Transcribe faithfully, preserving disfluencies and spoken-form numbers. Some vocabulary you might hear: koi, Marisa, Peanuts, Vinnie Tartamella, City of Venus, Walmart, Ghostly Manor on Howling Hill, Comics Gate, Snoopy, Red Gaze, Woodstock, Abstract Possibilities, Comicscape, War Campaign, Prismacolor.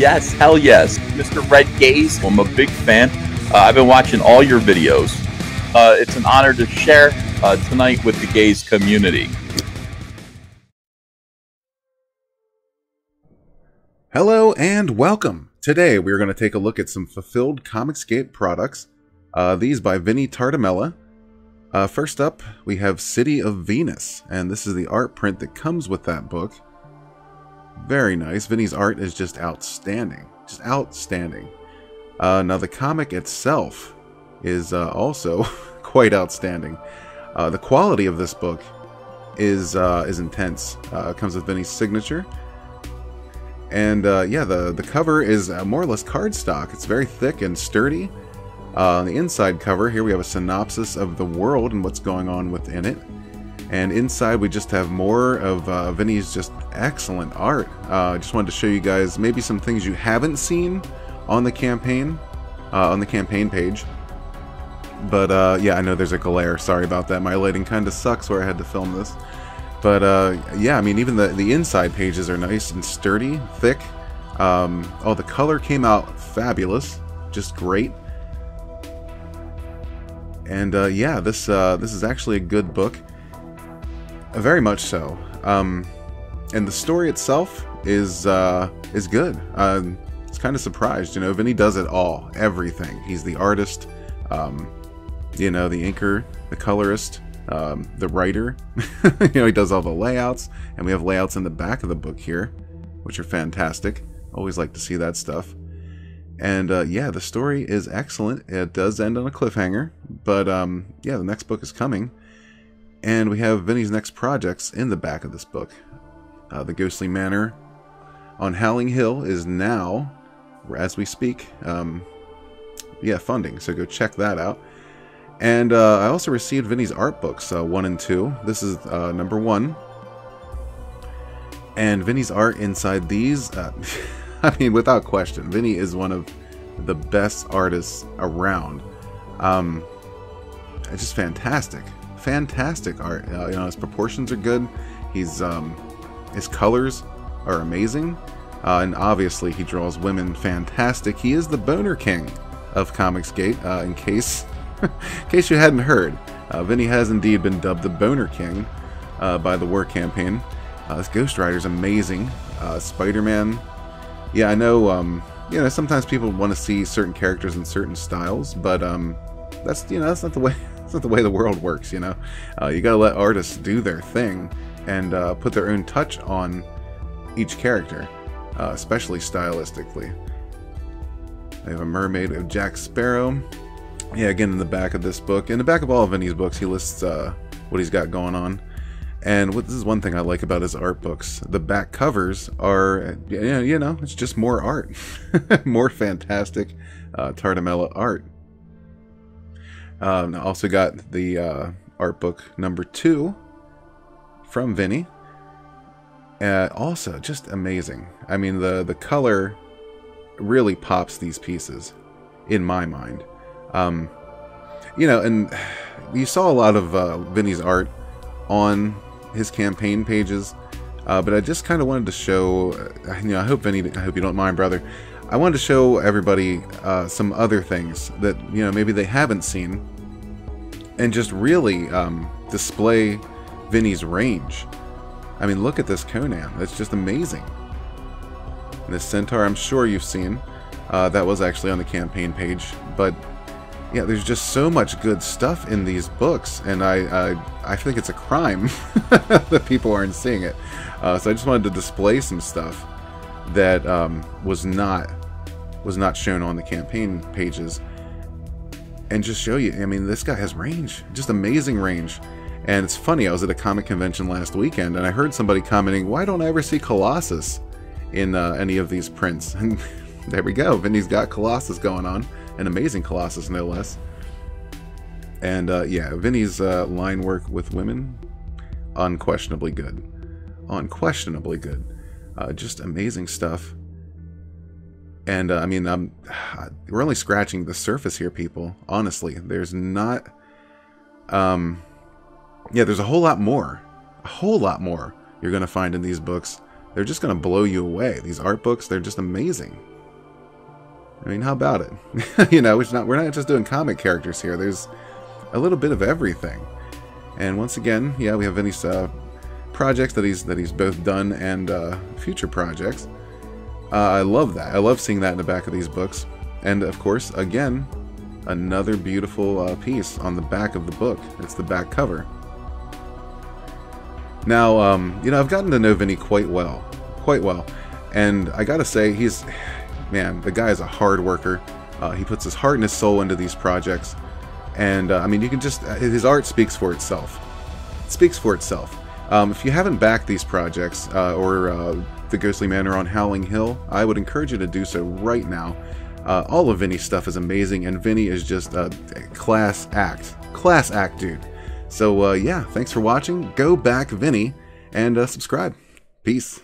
Yes, hell yes. Mister Red Gaze, I'm a big fan. Uh, I've been watching all your videos. Uh, it's an honor to share uh, tonight with the Gaze community. Hello and welcome. Today we're going to take a look at some fulfilled Comicscape products. Uh, these by Vinnie Tartamella. Uh, first up, we have City of Venus, and this is the art print that comes with that book. Very nice. Vinnie's art is just outstanding. Just outstanding. Uh, now, the comic itself is uh, also quite outstanding. Uh, the quality of this book is uh, is intense. Uh, it comes with Vinnie's signature. And, uh, yeah, the, the cover is uh, more or less cardstock. It's very thick and sturdy. Uh, on the inside cover, here we have a synopsis of the world and what's going on within it. And inside we just have more of uh, Vinnie's just excellent art. I uh, just wanted to show you guys maybe some things you haven't seen on the campaign, uh, on the campaign page. But uh, yeah, I know there's a glare. Sorry about that. My lighting kind of sucks where I had to film this. But uh, yeah, I mean, even the, the inside pages are nice and sturdy, thick. Um, oh, the color came out fabulous. Just great. And uh, yeah, this uh, this is actually a good book, very much so. Um, and the story itself is uh, is good. Um, it's kind of surprised, you know. Vinnie does it all, everything. He's the artist, um, you know, the inker, the colorist, um, the writer. You know, he does all the layouts, and we have layouts in the back of the book here, which are fantastic. Always like to see that stuff. And uh, yeah, the story is excellent. It does end on a cliffhanger, but um, yeah, the next book is coming. And we have Vinnie's next projects in the back of this book. Uh, the Ghostly Manor on Howling Hill is now, as we speak, um, yeah, funding. So go check that out. And uh, I also received Vinnie's art books, uh, one and two. This is uh, number one. And Vinnie's art inside these... Uh, I mean, without question, Vinnie is one of the best artists around. Um, it's just fantastic, fantastic art. Uh, you know, his proportions are good. He's um, his colors are amazing, uh, and obviously he draws women fantastic. He is the boner king of Comics Gate. Uh, in case, in case you hadn't heard, uh, Vinnie has indeed been dubbed the boner king uh, by the War Campaign. Uh, this Ghost Rider's amazing. Uh, Spider-Man. Yeah, I know, um, you know, sometimes people want to see certain characters in certain styles, but um, that's, you know, that's not the way, that's not the way the world works, you know. Uh, you gotta let artists do their thing and uh, put their own touch on each character, uh, especially stylistically. We have a mermaid, we have Jack Sparrow. Yeah, again, in the back of this book, in the back of all of Vinnie's books, he lists uh, what he's got going on. And what, this is one thing I like about his art books. The back covers are, you know, it's just more art. More fantastic uh, Tartamella art. Um, I also got the uh, art book number two from Vinnie. Uh, also, just amazing. I mean, the, the color really pops these pieces, in my mind. Um, you know, and you saw a lot of uh, Vinnie's art on his campaign pages, uh, but I just kind of wanted to show, you know, I hope Vinnie, I hope you don't mind, brother, I wanted to show everybody uh, some other things that, you know, maybe they haven't seen, and just really um, display Vinnie's range. I mean, look at this Conan, that's just amazing. And this centaur, I'm sure you've seen, uh, that was actually on the campaign page, but yeah, there's just so much good stuff in these books, and I I, I think it's a crime that people aren't seeing it. Uh, so I just wanted to display some stuff that um, was not was not shown on the campaign pages, and just show you. I mean, this guy has range, just amazing range. And it's funny, I was at a comic convention last weekend, and I heard somebody commenting, "Why don't I ever see Colossus in uh, any of these prints?" And there we go, Vinnie's got Colossus going on. An amazing Colossus, no less. And uh, yeah, Vinnie's uh, line work with women, unquestionably good. Unquestionably good. Uh, just amazing stuff. And uh, I mean, um, we're only scratching the surface here, people. Honestly, there's not... Um, yeah, there's a whole lot more. A whole lot more you're going to find in these books. They're just going to blow you away. These art books, they're just amazing. I mean, how about it? You know, it's not, we're not just doing comic characters here. There's a little bit of everything. And once again, yeah, we have Vinnie's uh, projects that he's, that he's both done and uh, future projects. Uh, I love that. I love seeing that in the back of these books. And, of course, again, another beautiful uh, piece on the back of the book. It's the back cover. Now, um, you know, I've gotten to know Vinnie quite well. Quite well. And I gotta say, he's... Man, the guy is a hard worker. Uh, he puts his heart and his soul into these projects. And, uh, I mean, you can just... His art speaks for itself. It speaks for itself. Um, if you haven't backed these projects, uh, or uh, The Ghostly Manor on Howling Hill, I would encourage you to do so right now. Uh, all of Vinnie's stuff is amazing, and Vinnie is just a class act. Class act, dude. So, uh, yeah, thanks for watching. Go back Vinnie, and uh, subscribe. Peace.